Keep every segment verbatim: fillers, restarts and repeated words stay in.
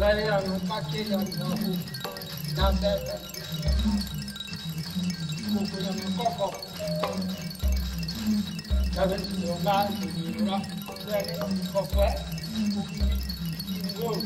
Sandalye anlatmak değil, anlamı. Nazarda. Kokuyanın koku. Tabii onlar gidiyorlar. Böyle bir koku. Koku.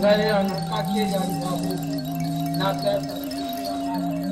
Thank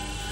you.